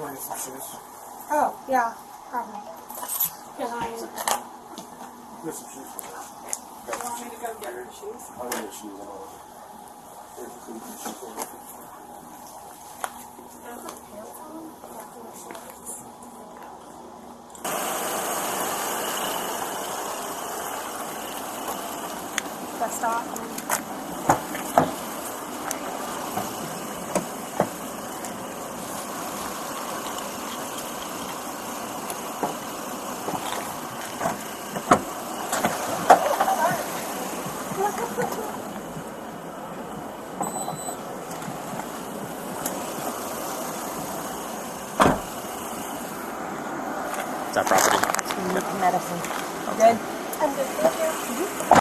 wanted some shoes? Oh, yeah, probably. Because I need some shoes. You want me to go get her shoes? I'll get her shoes and all of it. There's a clean shoe for her. I put pants on. I put my shorts. Bus stop. Property. Medicine. Okay. Good. I'm good. Thank you. Mm-hmm.